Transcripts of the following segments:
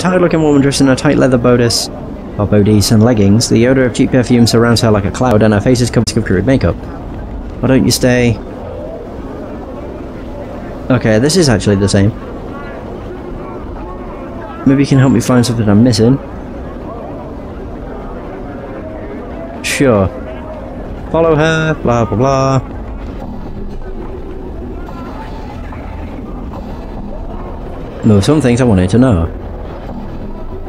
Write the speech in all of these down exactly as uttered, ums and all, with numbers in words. tired-looking woman dressed in a tight leather bodice, or bodice and leggings. The odor of cheap perfume surrounds her like a cloud, and her face is covered with period makeup. Why don't you stay? Okay, this is actually the same. Maybe you can help me find something I'm missing. Sure. Follow her, blah blah blah. There were some things I wanted to know.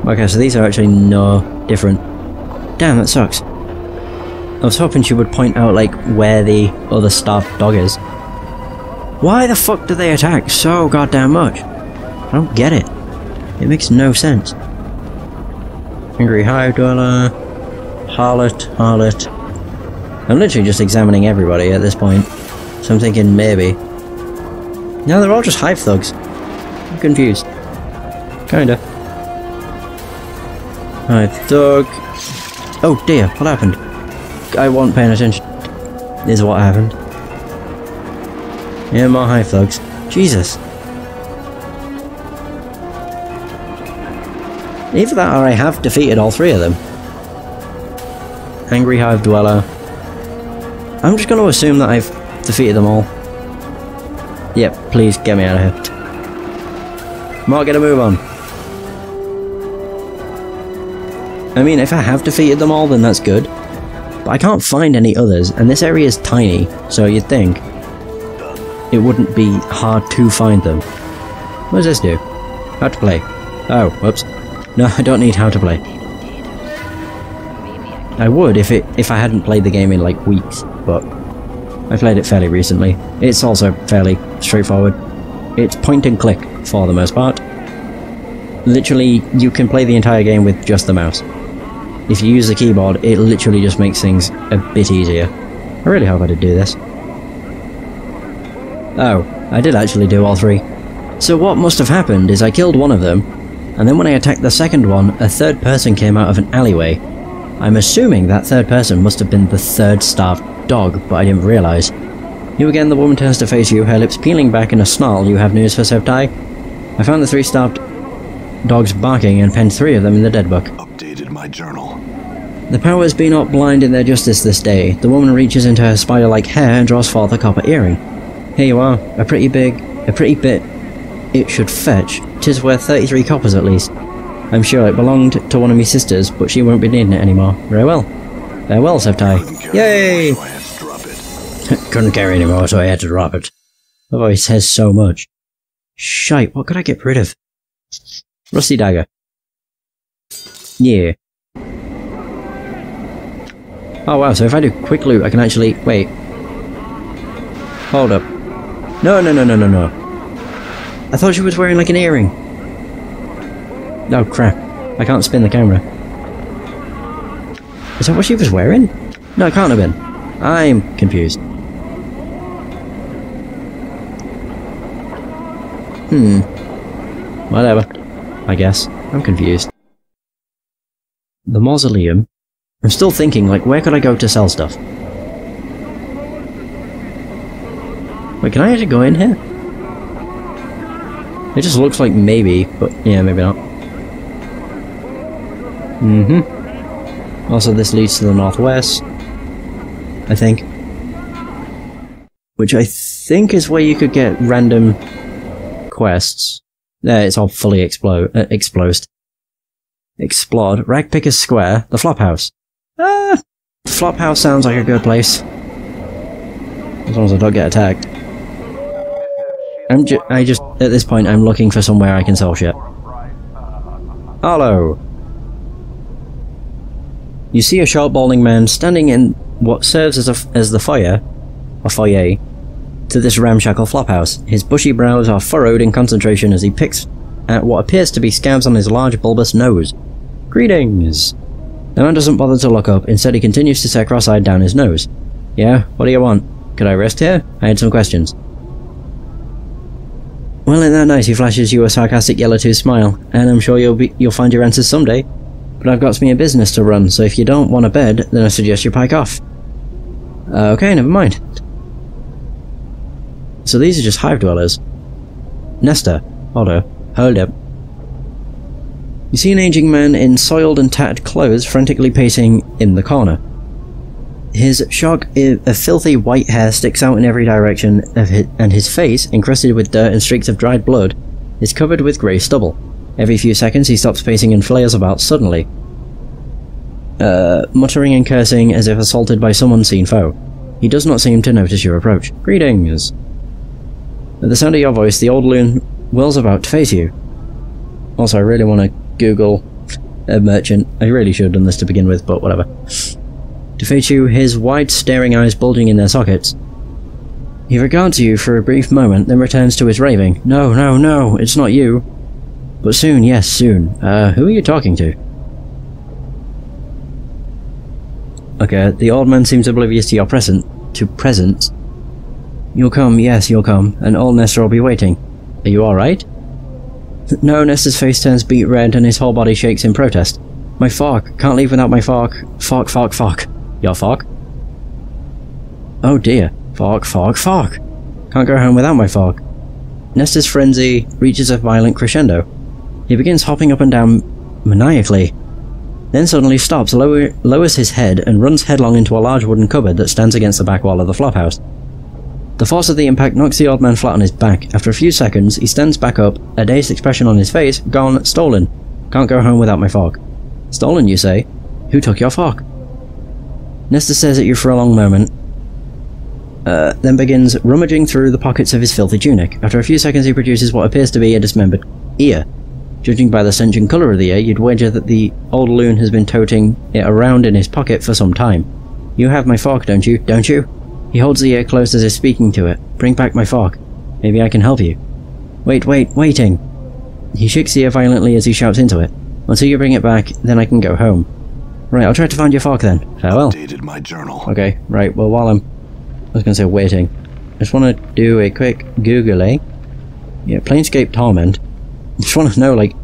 Okay, so these are actually no different. Damn, that sucks. I was hoping she would point out, like, where the other starved dog is. Why the fuck do they attack so goddamn much? I don't get it. It makes no sense. Angry Hive Dweller. Harlot, Harlot. I'm literally just examining everybody at this point. So I'm thinking, maybe. No, they're all just hive thugs. I'm confused. Kinda. Alright, dog. Oh dear, what happened? I wasn't paying attention. Is what happened. Yeah, more hive thugs. Jesus. Either that or I have defeated all three of them. Angry Hive Dweller. I'm just gonna assume that I've defeated them all. Yep, please get me out of here. Mark, get a move on. I mean, if I have defeated them all, then that's good. But I can't find any others, and this area is tiny, so you'd think it wouldn't be hard to find them. What does this do? How to play. Oh, whoops. No, I don't need how to play. I would if it if I hadn't played the game in, like, weeks, but I played it fairly recently. It's also fairly straightforward. It's point and click, for the most part. Literally, you can play the entire game with just the mouse. If you use the keyboard, it literally just makes things a bit easier. I really hope I did do this. Oh, I did actually do all three. So what must have happened is I killed one of them, and then when I attacked the second one, a third person came out of an alleyway. I'm assuming that third person must have been the third starved dog, but I didn't realise. You again, the woman turns to face you, her lips peeling back in a snarl. You have news for Septai? I found the three starved dogs barking and penned three of them in the dead book. Updated my journal. The powers be not blind in their justice this day. The woman reaches into her spider-like hair and draws forth a copper earring. Here you are, a pretty big, a pretty bit. It should fetch. 'Tis worth thirty-three coppers at least. I'm sure it belonged to one of me sisters, but she won't be needing it anymore. Very well. Farewell, Septai. Yay! Couldn't carry anymore, so I had to drop it. The voice says so much. Shite, what could I get rid of? Rusty dagger. Yeah. Oh wow, so if I do quick loot, I can actually... wait. Hold up. No, no, no, no, no, no. I thought she was wearing, like, an earring. Oh crap. I can't spin the camera. Is that what she was wearing? No, it can't have been. I'm confused. Hmm. Whatever. I guess. I'm confused. The mausoleum? I'm still thinking, like, where could I go to sell stuff? Wait, can I actually go in here? It just looks like maybe, but yeah, maybe not. Mm-hmm. Also, this leads to the northwest, I think. Which I think is where you could get random... quests. Uh, it's all fully explode, uh, explosed. Explored. Ragpicker Square. The Flophouse. Ah! The Flophouse sounds like a good place. As long as I don't get attacked. I'm ju I just... At this point, I'm looking for somewhere I can sell shit. Hello! You see a short balding man standing in what serves as, a f as the foyer. A foyer. To this ramshackle flophouse. His bushy brows are furrowed in concentration as he picks at what appears to be scabs on his large bulbous nose. Greetings! The man doesn't bother to look up, instead he continues to stare cross-eyed down his nose. Yeah, what do you want? Could I rest here? I had some questions. Well, in that night he flashes you a sarcastic yellow-toothed smile, and I'm sure you'll be you'll find your answers someday. But I've got me a business to run, so if you don't want a bed, then I suggest you pike off. Uh, okay, never mind. So these are just hive dwellers. Nestor. Hold up. Hold up. You see an aging man in soiled and tattered clothes frantically pacing in the corner. His shock of filthy white hair sticks out in every direction, of his, and his face, encrusted with dirt and streaks of dried blood, is covered with grey stubble. Every few seconds he stops pacing and flares about suddenly, uh, muttering and cursing as if assaulted by some unseen foe. He does not seem to notice your approach. Greetings! At the sound of your voice, the old loon whirls about to face you. Also, I really want to Google a merchant. I really should have done this to begin with, but whatever. To face you, his wide staring eyes bulging in their sockets. He regards you for a brief moment, then returns to his raving. No, no, no, it's not you. But soon, yes, soon. Uh, who are you talking to? Okay, the old man seems oblivious to your present, to presence. You'll come, yes, you'll come, and old Nestor will be waiting. Are you alright? No, Nestor's face turns beet red and his whole body shakes in protest. My fork, can't leave without my fork. Fork, fork, fork. Your fork? Oh dear. Fork, fork, fork. Can't go home without my fork. Nestor's frenzy reaches a violent crescendo. He begins hopping up and down maniacally, then suddenly stops, lower, lowers his head, and runs headlong into a large wooden cupboard that stands against the back wall of the Flophouse. The force of the impact knocks the old man flat on his back. After a few seconds, he stands back up, a dazed expression on his face. Gone, stolen. Can't go home without my fork. Stolen, you say? Who took your fork? Nestor stares at you for a long moment, uh, then begins rummaging through the pockets of his filthy tunic. After a few seconds, he produces what appears to be a dismembered ear. Judging by the sentient colour of the ear, you'd wager that the old loon has been toting it around in his pocket for some time. You have my fork, don't you? Don't you? He holds the ear close as if speaking to it. Bring back my fork. Maybe I can help you. Wait, wait, waiting. He shakes the ear violently as he shouts into it. Until you bring it back, then I can go home. Right, I'll try to find your fork then. Farewell. Updated my journal. Okay, right, well while I'm... I was going to say waiting. I just want to do a quick Google, eh? Yeah, Planescape Torment. I just want to know, like,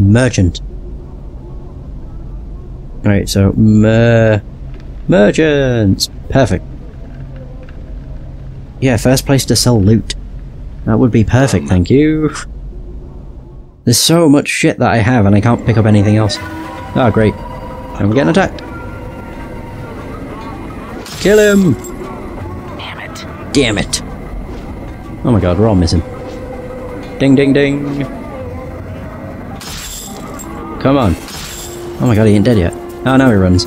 merchant. Alright, so, mer... merchants! Perfect. Yeah, first place to sell loot. That would be perfect, thank you. There's so much shit that I have and I can't pick up anything else. Ah, oh, great. And we're getting attacked. Kill him! Damn it. Damn it. Oh my god, we're all missing. Ding ding ding. Come on. Oh my god, he ain't dead yet. Ah, oh, now he runs.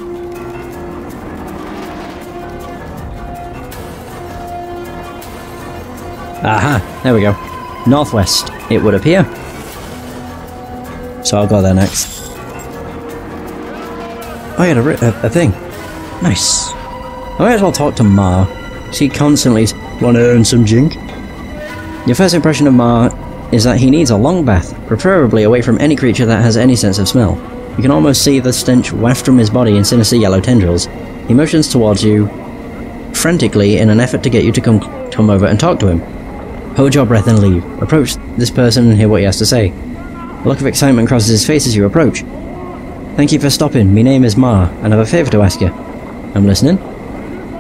Aha, there we go. Northwest, it would appear. So I'll go there next. Oh, I had a, a, a thing. Nice. I might as well talk to Ma. She constantly is, wanna earn some jink? Your first impression of Ma is that he needs a long bath, preferably away from any creature that has any sense of smell. You can almost see the stench waft from his body in sinister yellow tendrils. He motions towards you frantically in an effort to get you to come, come over and talk to him. Hold your breath and leave. Approach this person and hear what he has to say. A look of excitement crosses his face as you approach. Thank you for stopping. My name is Ma, and I have a favour to ask you. I'm listening.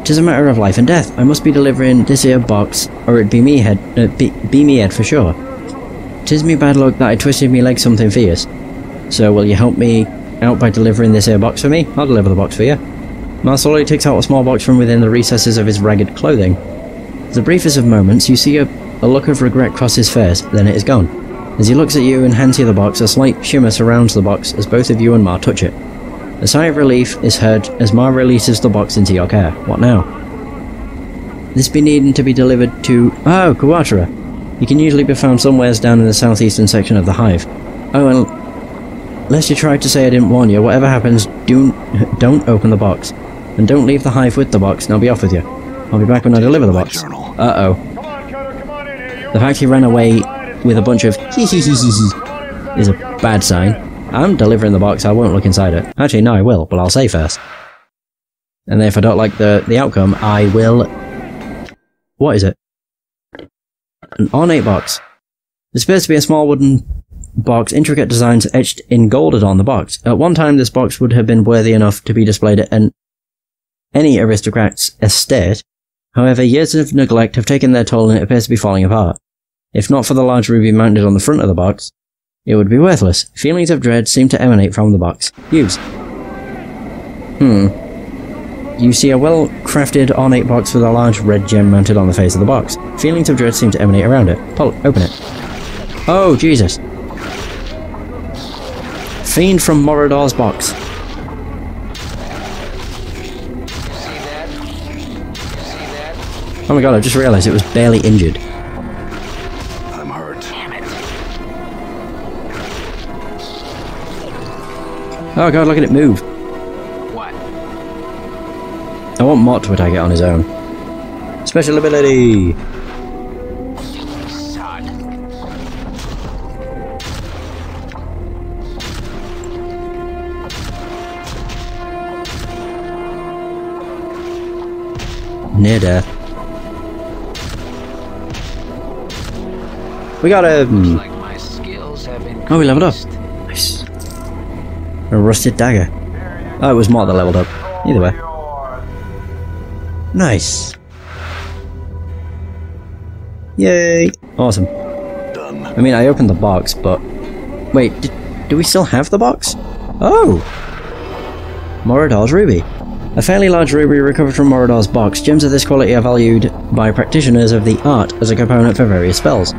'Tis a matter of life and death. I must be delivering this here box, or it'd be me head, uh, be, be me head for sure. 'Tis me bad luck that I twisted me leg something fierce. So will you help me out by delivering this here box for me? I'll deliver the box for you. Ma slowly takes out a small box from within the recesses of his ragged clothing. For the briefest of moments, you see a A look of regret crosses his face, then it is gone. As he looks at you and hands you the box, a slight shimmer surrounds the box as both of you and Ma touch it. A sigh of relief is heard as Ma releases the box into your care. What now? This be needing to be delivered to... Oh, Kuatara! He can usually be found somewheres down in the southeastern section of the hive. Oh, and... lest you try to say I didn't warn you, whatever happens, do... don't open the box. And don't leave the hive with the box, and I'll be off with you. I'll be back when I deliver the box. Uh-oh. The fact he ran away with a bunch of hee hee hee hee is a bad sign. I'm delivering the box, I won't look inside it. Actually, no, I will, but I'll say first. And then if I don't like the, the outcome, I will... What is it? An ornate box. This appears to be a small wooden box, intricate designs etched in gold on the box. At one time, this box would have been worthy enough to be displayed at an, any aristocrat's estate. However, years of neglect have taken their toll and it appears to be falling apart. If not for the large ruby mounted on the front of the box, It would be worthless. Feelings of dread seem to emanate from the box. Use. Hmm. You see a well-crafted, ornate box with a large red gem mounted on the face of the box. Feelings of dread seem to emanate around it. Pull, open it. Oh, Jesus. Fiend from Morador's box. Oh my god, I just realized it was barely injured. I'm hurt. Damn it. Oh god, look at it move. What? I want Morte to attack it on his own. Special ability! Sod. Near death. We got a... Um, like my skills have increased. Oh, we leveled up. Nice. A rusted dagger. Oh, it was Morte that leveled up. Either way. Nice. Yay. Awesome. Done. I mean, I opened the box, but... Wait, did, do we still have the box? Oh! Morador's ruby. A fairly large ruby recovered from Morador's box. Gems of this quality are valued by practitioners of the art as a component for various spells.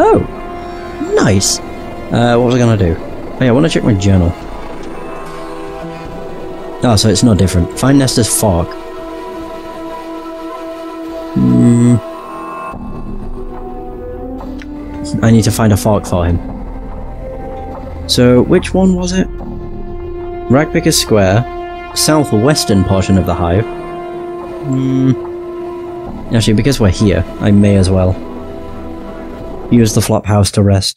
Oh! Nice! Uh, what was I gonna do? Oh yeah, I wanna check my journal. Oh, so it's no different. Find Nestor's Fog. Hmm... I need to find a fork for him. So, which one was it? Ragpicker Square, southwestern portion of the hive. Hmm... Actually, because we're here, I may as well. Use the Flophouse to rest.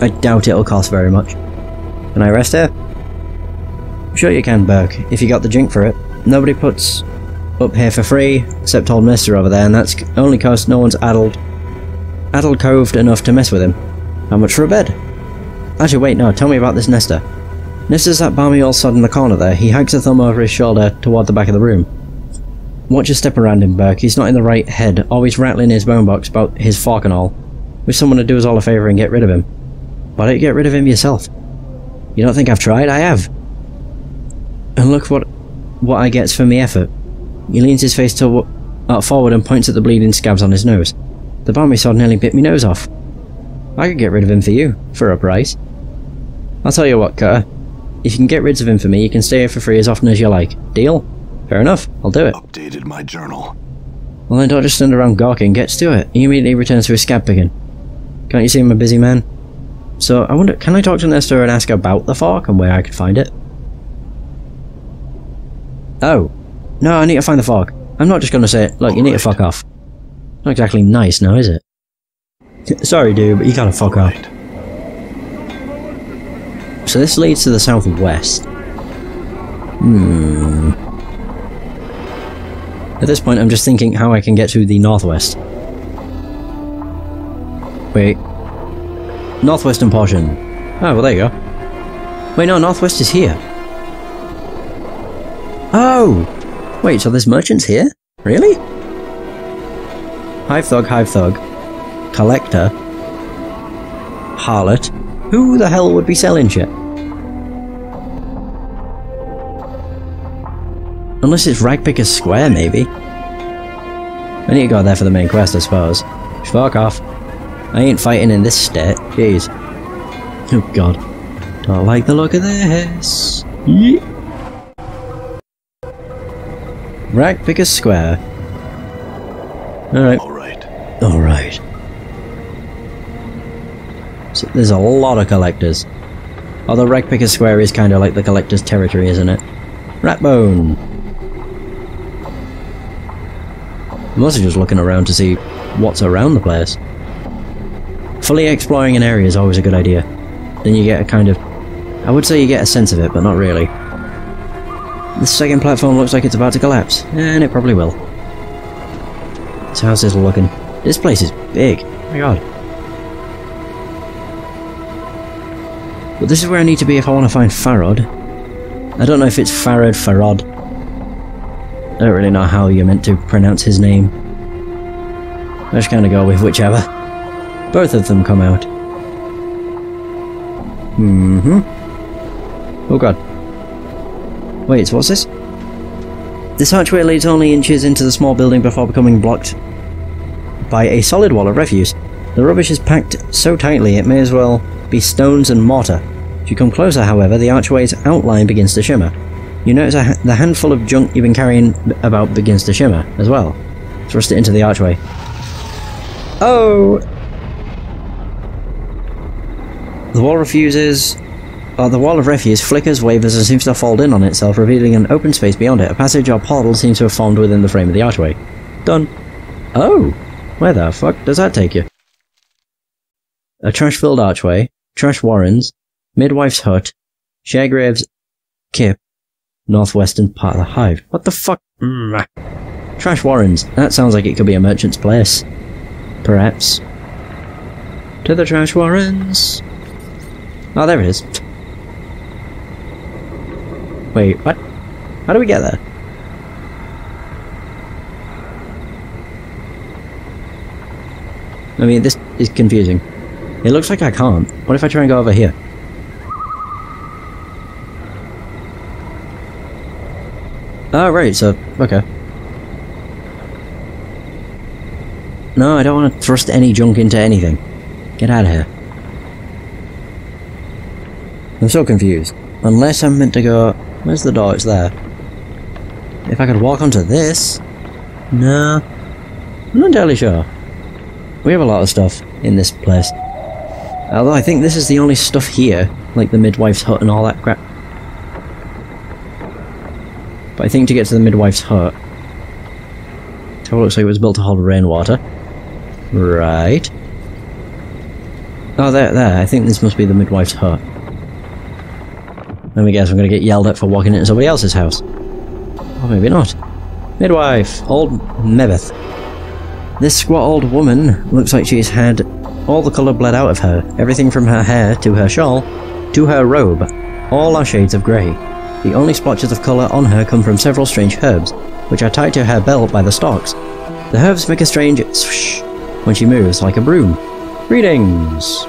I doubt it'll cost very much. Can I rest here? Sure you can, Burke, if you got the jink for it. Nobody puts up here for free, except old mister over there, and that's only cost no one's addled... addled coved enough to mess with him. How much for a bed? Actually, wait, no, tell me about this Nestor. Nestor's that barmy old sod in the corner there. He hikes a thumb over his shoulder toward the back of the room. Watch your step around him, Burke. He's not in the right head, always rattling his bone box about his fork and all. Wish someone would do us all a favour and get rid of him. Why don't you get rid of him yourself? You don't think I've tried? I have. And look what what I gets for me effort. He leans his face to, uh, forward and points at the bleeding scabs on his nose. The barmy sword nearly bit me nose off. I could get rid of him for you, for a price. I'll tell you what, Cutter. If you can get rid of him for me, you can stay here for free as often as you like. Deal? Fair enough, I'll do it. Updated my journal. Well then don't just stand around gawking, gets to it. He immediately returns to his scab picking. Can't you see I'm a busy man? So, I wonder, can I talk to Nestor and ask about the fork and where I could find it? Oh. No, I need to find the fork. I'm not just gonna say, look, All you need right. to fuck off. Not exactly nice now, is it? Sorry dude, but you gotta fuck off. Right. So this leads to the southwest. Hmm... At this point, I'm just thinking how I can get to the northwest. Wait. Northwestern portion. Oh, well there you go. Wait, no, northwest is here. Oh! Wait, so there's merchants here? Really? Hive Thug, Hive Thug. Collector. Harlot. Who the hell would be selling shit? Unless it's Ragpicker Square, maybe. I need to go there for the main quest, I suppose. Fuck off. I ain't fighting in this state. Jeez. Oh god. Don't like the look of this. Yeah. Ragpicker Square. Alright. Alright. Alright. So there's a lot of collectors. Although Ragpicker Square is kind of like the collector's territory, isn't it? Ratbone. I'm mostly just looking around to see what's around the place. Fully exploring an area is always a good idea. Then you get a kind of... I would say you get a sense of it, but not really. The second platform looks like it's about to collapse, and it probably will. So how's this looking? This place is big. Oh my god. But this is where I need to be if I want to find Pharod. I don't know if it's Pharod, Pharod. I don't really know how you're meant to pronounce his name. I just kinda go with whichever. Both of them come out. Mm-hmm. Oh god. Wait, what's this? This archway leads only inches into the small building before becoming blocked by a solid wall of refuse. The rubbish is packed so tightly it may as well be stones and mortar. If you come closer, however, the archway's outline begins to shimmer. You notice a ha the handful of junk you've been carrying about begins to shimmer as well. Thrust it into the archway. Oh! The wall refuses... Uh, the wall of refuse flickers, wavers, and seems to fold in on itself, revealing an open space beyond it. A passage or portal seems to have formed within the frame of the archway. Done. Oh! Where the fuck does that take you? A trash-filled archway, trash warrens, midwife's hut, Shagrave's kip, northwestern part of the hive. What the fuck? Mm. Trash warrens. That sounds like it could be a merchant's place. Perhaps. To the trash warrens. Oh, there it is. Wait, what? How do we get there? I mean, this is confusing. It looks like I can't. What if I try and go over here? Oh, right, so... okay. No, I don't want to thrust any junk into anything. Get out of here. I'm so confused. Unless I'm meant to go... where's the door? It's there. If I could walk onto this... no... I'm not entirely sure. We have a lot of stuff in this place. Although I think this is the only stuff here, like the midwife's hut and all that crap. But I think to get to the midwife's hut... it looks like it was built to hold rainwater. Right. Oh, there, there. I think this must be the midwife's hut. Let me guess, I'm going to get yelled at for walking into somebody else's house. Or maybe not. Midwife, old Mebeth. This squat old woman looks like she's had all the colour bled out of her. Everything from her hair to her shawl to her robe. All are shades of grey. The only splotches of colour on her come from several strange herbs, which are tied to her belt by the stalks. The herbs make a strange swish when she moves, like a broom. Greetings!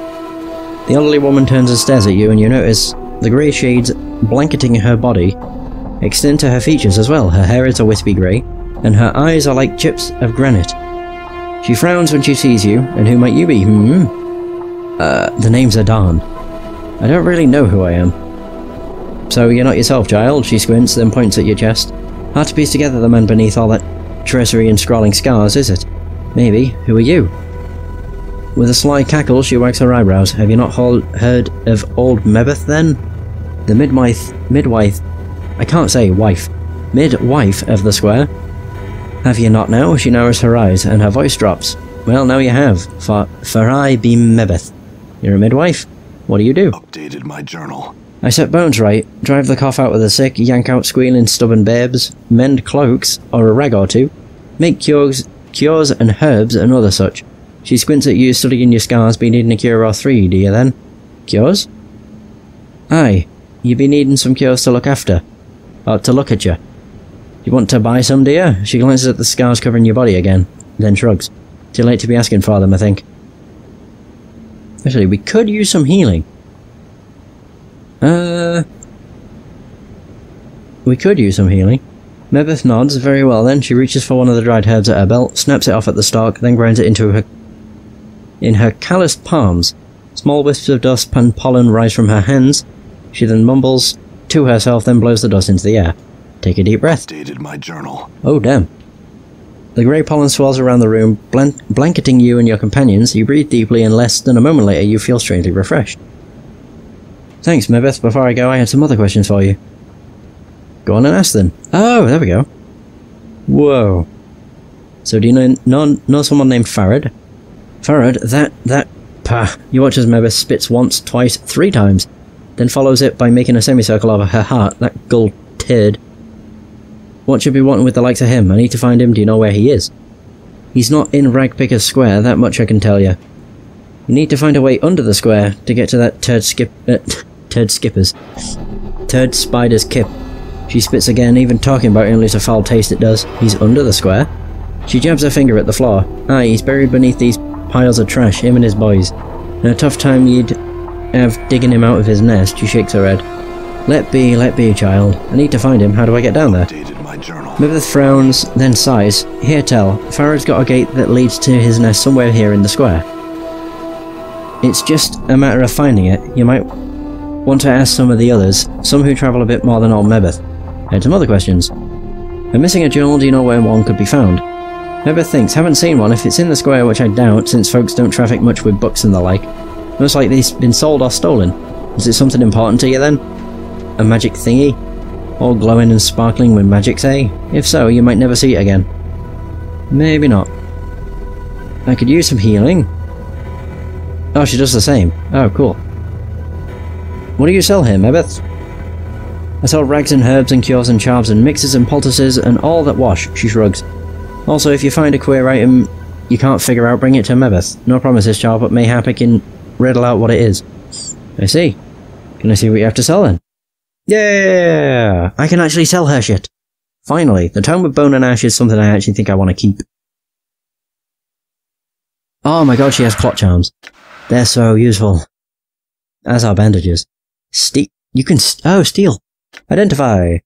The elderly woman turns and stares at you, and you notice the grey shades blanketing her body extend to her features as well. Her hair is a wispy grey, and her eyes are like chips of granite. She frowns when she sees you, and who might you be? Hmm? Uh, the name's Adan. I don't really know who I am. So you're not yourself, child, she squints, then points at your chest. Hard to piece together the man beneath all that tracery and scrawling scars, is it? Maybe. Who are you? With a sly cackle, she wags her eyebrows. Have you not heard of old Mebeth, then? The midwife... midwife... I can't say wife. Midwife of the square. Have you not now? She narrows her eyes, and her voice drops. Well, now you have. For, for I be Mebeth. You're a midwife? What do you do? Updated my journal. I set bones right, drive the cough out of the sick, yank out squealing stubborn babes, mend cloaks, or a rag or two, make cures, cures and herbs and other such. She squints at you, studying your scars. Be needing a cure or three, do you then? Cures? Aye. You be needing some cures to look after. Or to look at you. You want to buy some, do you? She glances at the scars covering your body again, then shrugs. Too late to be asking for them, I think. Actually, we could use some healing. Uh... We could use some healing. Mebeth nods. Very well then. She reaches for one of the dried herbs at her belt, snaps it off at the stalk, then grinds it into her... in her calloused palms. Small wisps of dust and pollen rise from her hands. She then mumbles to herself, then blows the dust into the air. Take a deep breath. Dated my journal. Oh, damn. The grey pollen swirls around the room, blan blanketing you and your companions. You breathe deeply, and less than a moment later, you feel strangely refreshed. Thanks, Mebeth. Before I go, I had some other questions for you. Go on and ask them. Oh, there we go. Whoa. So do you know, know, know someone named Pharod? Pharod, that, that, pah. You watch as Mebeth spits once, twice, three times, then follows it by making a semicircle over her heart, that gull-tiered. What should be wanting with the likes of him? I need to find him. Do you know where he is? He's not in Ragpicker Square, that much I can tell you. You need to find a way under the square to get to that turd skip, uh, turd skipper's, turd spider's kip. She spits again, even talking about him leaves a foul taste it does. He's under the square. She jabs her finger at the floor. Aye, he's buried beneath these piles of trash, him and his boys. In a tough time you'd and of digging him out of his nest, she shakes her head. Let be, let be, child. I need to find him. How do I get down there? Dated my journal. Mebeth frowns, then sighs. Here, tell. Pharod's got a gate that leads to his nest somewhere here in the square. It's just a matter of finding it. You might want to ask some of the others, some who travel a bit more than old Mebeth. And some other questions. I'm missing a journal. Do you know where one could be found? Mebeth thinks. Haven't seen one. If it's in the square, which I doubt, since folks don't traffic much with books and the like. Most likely it's been sold or stolen. Is it something important to you then? A magic thingy? All glowing and sparkling with magic, eh? If so, you might never see it again. Maybe not. I could use some healing. Oh, she does the same. Oh, cool. What do you sell here, Mebeth? I sell rags and herbs and cures and charms and mixes and poultices and all that wash, she shrugs. Also, if you find a queer item you can't figure out, bring it to Mebeth. No promises, child, but mayhap I can riddle out what it is. I see. Can I see what you have to sell then? Yeah! I can actually sell her shit! Finally, the town with bone and ash is something I actually think I want to keep. Oh my god, she has plot charms. They're so useful. As are bandages. Ste- you can st- oh, steal! Identify!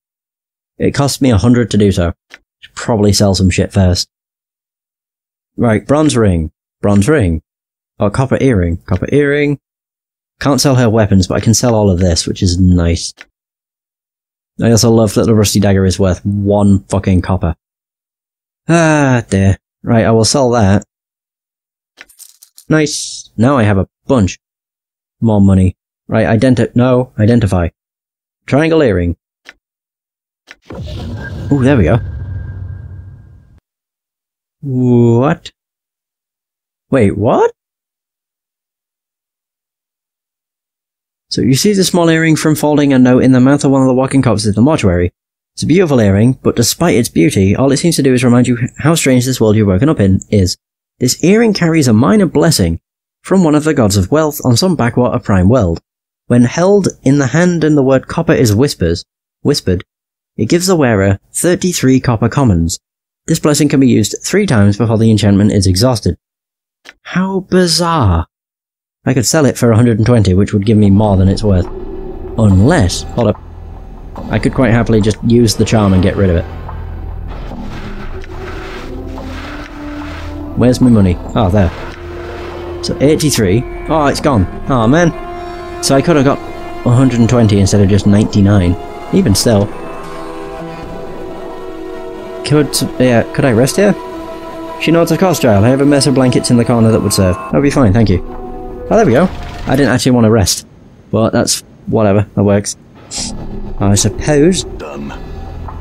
It cost me a hundred to do so. Should probably sell some shit first. Right, bronze ring. Bronze ring. Or copper earring. Copper earring. Can't sell her weapons, but I can sell all of this, which is nice. I also love that the rusty dagger is worth one fucking copper. Ah, dear. Right, I will sell that. Nice. Now I have a bunch. More money. Right, identi- no, identify. Triangle earring. Ooh, there we go. What? Wait, what? So you see the small earring from folding a note in the mouth of one of the walking corpses in the mortuary. It's a beautiful earring, but despite its beauty, all it seems to do is remind you how strange this world you've woken up in is. This earring carries a minor blessing from one of the gods of wealth on some backwater prime world. When held in the hand and the word copper is whispers, whispered, it gives the wearer thirty-three copper commons. This blessing can be used three times before the enchantment is exhausted. How bizarre. I could sell it for one hundred twenty, which would give me more than it's worth. Unless... hold up. I could quite happily just use the charm and get rid of it. Where's my money? Oh, there. So, eighty-three. Oh, it's gone. Oh, man. So I could have got one hundred twenty instead of just ninety-nine. Even still. Could... yeah, could I rest here? She nods, of course, child. I have a mess of blankets in the corner that would serve. I'll be fine, thank you. Oh, there we go. I didn't actually want to rest. But that's... whatever. That works. I suppose... Done.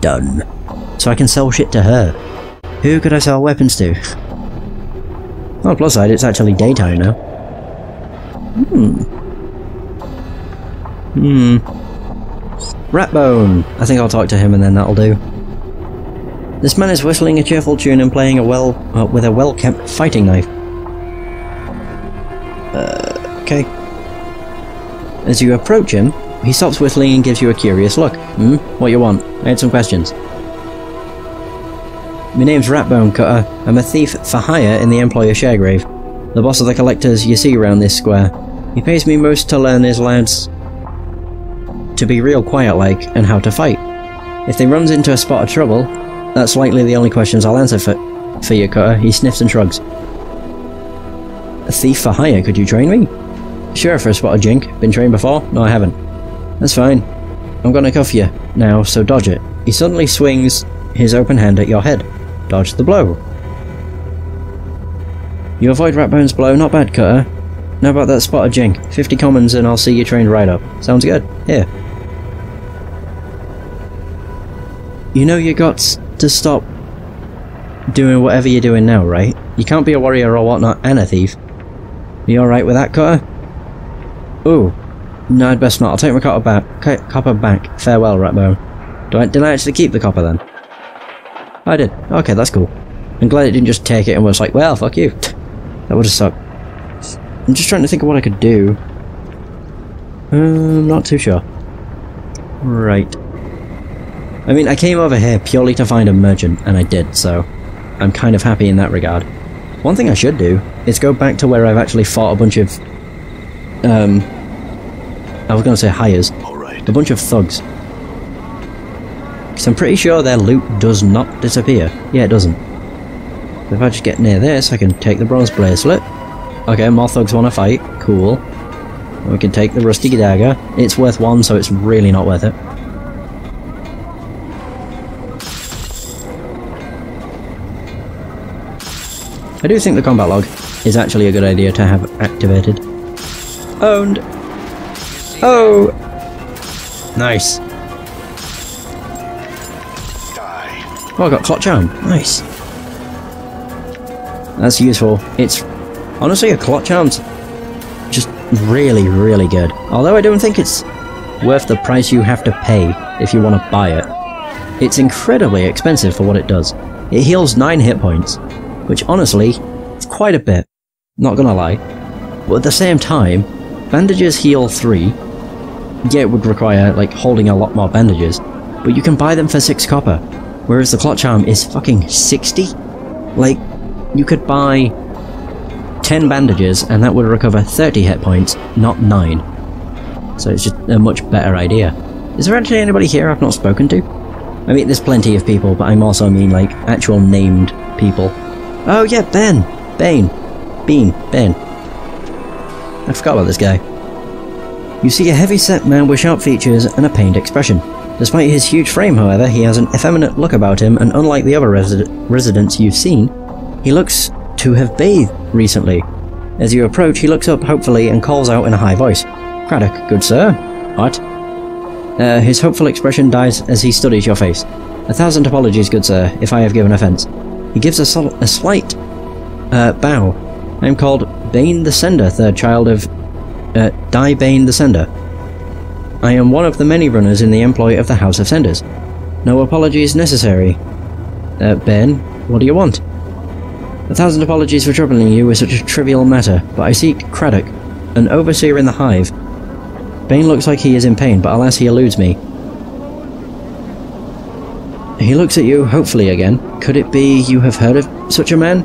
Done. So I can sell shit to her. Who could I sell weapons to? On the plus side, it's actually daytime now. Hmm. Hmm. Ratbone! I think I'll talk to him and then that'll do. This man is whistling a cheerful tune and playing a well... Uh, with a well-kept fighting knife. Uh, okay. As you approach him, he stops whistling and gives you a curious look. Hmm? What you want? I had some questions. My name's Ratbone Cutter. I'm a thief for hire in the employ of Shagrave, the boss of the collectors you see round this square. He pays me most to learn his lads to be real quiet-like and how to fight. If they runs into a spot of trouble, that's likely the only questions I'll answer for, for you, Cutter. He sniffs and shrugs. A thief for hire, could you train me? Sure, for a spot of jink. Been trained before? No, I haven't. That's fine. I'm gonna cuff you now, so dodge it. He suddenly swings his open hand at your head. Dodge the blow. You avoid Ratbone's blow, not bad, Cutter. Now about that spot of jink. fifty commons and I'll see you trained right up. Sounds good. Here. You know you got to stop doing whatever you're doing now, right? You can't be a warrior or whatnot and a thief. Are you alright with that, Cutter? Ooh. No, I'd best not. I'll take my copper back. Copper back. Farewell, Ratbone. Do I, did I actually keep the copper then? I did. Okay, that's cool. I'm glad it didn't just take it and was like, well, fuck you. That would have sucked. I'm just trying to think of what I could do. Um, not too sure. Right. I mean, I came over here purely to find a merchant, and I did, so I'm kind of happy in that regard. One thing I should do is go back to where I've actually fought a bunch of um, I was going to say hires. All right. A bunch of thugs. Because I'm pretty sure their loot does not disappear. Yeah, it doesn't. So if I just get near this, I can take the bronze bracelet. Okay, more thugs want to fight. Cool. And we can take the rusty dagger. It's worth one, so it's really not worth it. I do think the combat log is actually a good idea to have activated. Owned! Oh! Nice. Die. Oh, I got Clutch Arm. Nice. That's useful. It's... honestly, a Clutch Arm's just really, really good. Although I don't think it's worth the price you have to pay if you want to buy it. It's incredibly expensive for what it does. It heals nine hit points. Which, honestly, it's quite a bit, not gonna lie. But at the same time, bandages heal three. Yeah, it would require, like, holding a lot more bandages, but you can buy them for six copper, whereas the Clutch Arm is fucking sixty? Like, you could buy ten bandages, and that would recover thirty hit points, not nine. So it's just a much better idea. Is there actually anybody here I've not spoken to? I mean, there's plenty of people, but I'm also mean, like, actual named people. Oh yeah, Baen! Baen! Baen! Baen! I forgot about this guy. You see a heavy-set man with sharp features and a pained expression. Despite his huge frame, however, he has an effeminate look about him, and unlike the other resi residents you've seen, he looks to have bathed recently. As you approach, he looks up hopefully and calls out in a high voice, "Craddock, good sir? What?" Uh, his hopeful expression dies as he studies your face. "A thousand apologies, good sir, if I have given offence." He gives a, sol a slight uh, bow. I am called Baen the Sender, third child of uh, Die Baen the Sender. I am one of the many runners in the employ of the House of Senders. No apologies necessary. Uh, Baen, what do you want? A thousand apologies for troubling you with such a trivial matter, but I seek Craddock, an overseer in the Hive. Baen looks like he is in pain, but alas he eludes me. He looks at you, hopefully again. Could it be you have heard of such a man?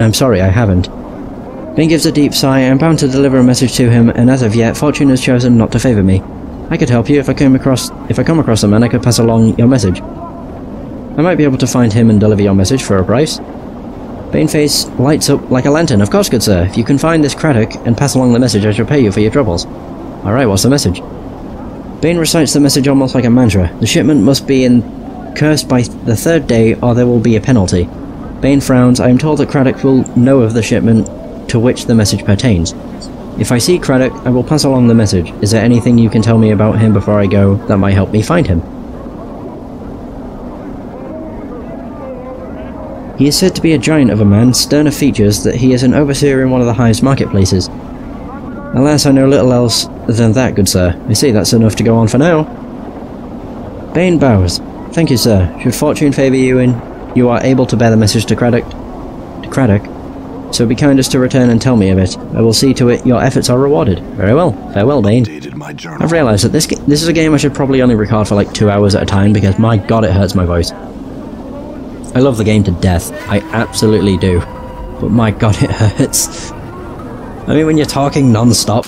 I'm sorry, I haven't. Baen gives a deep sigh. I am bound to deliver a message to him, and as of yet, fortune has chosen not to favour me. I could help you if I came across if I come across a man I could pass along your message. I might be able to find him and deliver your message for a price. Bane's face lights up like a lantern. Of course, good sir. If you can find this Craddock and pass along the message, I shall pay you for your troubles. Alright, what's the message? Baen recites the message almost like a mantra. The shipment must be in cursed by the third day or there will be a penalty. Baen frowns. I am told that Craddock will know of the shipment to which the message pertains. If I see Craddock, I will pass along the message. Is there anything you can tell me about him before I go that might help me find him? He is said to be a giant of a man, stern of features, that he is an overseer in one of the highest marketplaces. Alas, I know little else than that, good sir. I see, that's enough to go on for now. Baen bows. Thank you, sir. Should fortune favour you in, you are able to bear the message to Craddock. To Craddock. So be kind as to return and tell me of it. I will see to it your efforts are rewarded. Very well. Farewell, Baen. I've realised that this this is a game I should probably only record for like two hours at a time because my god, it hurts my voice. I love the game to death. I absolutely do. But my god, it hurts. I mean, when you're talking non-stop,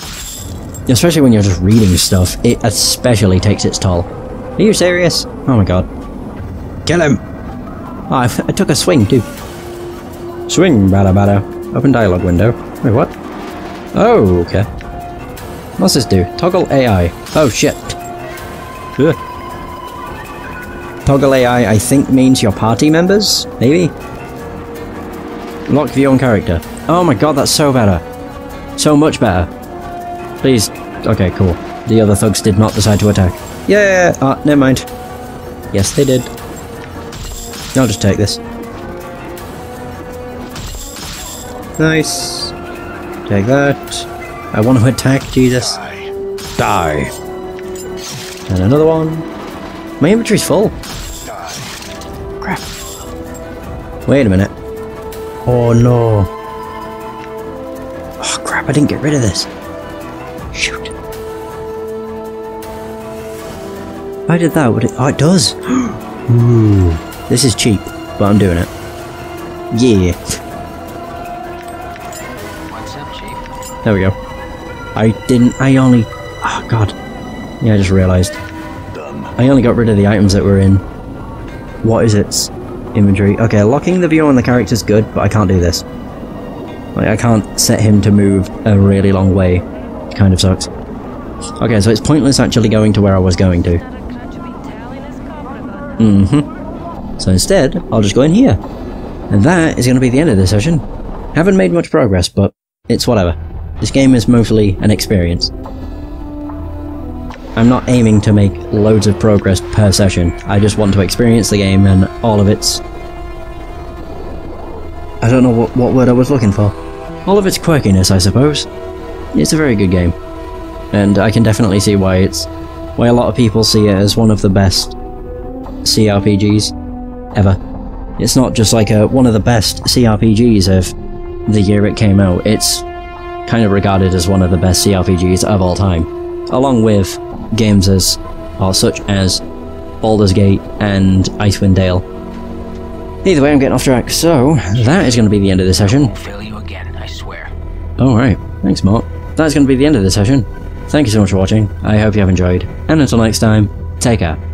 especially when you're just reading stuff, it especially takes its toll. Are you serious? Oh my god. Kill him! Oh, I, f I took a swing, too. Swing, bada bada. Open dialogue window. Wait, what? Oh, okay. What's this do? Toggle A I. Oh, shit. Ugh. Toggle A I, I think, means your party members? Maybe? Lock view on character. Oh my god, that's so better. So much better. Please. Okay, cool. The other thugs did not decide to attack. Yeah! Ah, never mind. Yes, they did. I'll just take this. Nice. Take that. I want to attack, Jesus. Die. Die. And another one. My inventory's full. Die. Crap. Wait a minute. Oh no. I didn't get rid of this. Shoot. If I did that, would it... oh, it does. Ooh. This is cheap, but I'm doing it. Yeah. What's up, Chief? There we go. I didn't, I only, oh god. Yeah, I just realised. I only got rid of the items that were in. What is its imagery? Okay, locking the view on the character's good, but I can't do this. Like, I can't set him to move a really long way. It kind of sucks. Okay, so it's pointless actually going to where I was going to. Mm-hmm. So instead, I'll just go in here. And that is going to be the end of this session. Haven't made much progress, but it's whatever. This game is mostly an experience. I'm not aiming to make loads of progress per session. I just want to experience the game and all of its... I don't know what, what word I was looking for. All of its quirkiness, I suppose. It's a very good game. And I can definitely see why it's... why a lot of people see it as one of the best C R P Gs ever. It's not just like a, one of the best C R P Gs of the year it came out. It's kind of regarded as one of the best C R P Gs of all time. Along with... games as, or such as, Baldur's Gate and Icewind Dale. Either way, I'm getting off track, so that is going to be the end of the session. I won't fail you again, I swear. Alright, thanks Mort. That's going to be the end of the session. Thank you so much for watching, I hope you have enjoyed, and until next time, take care.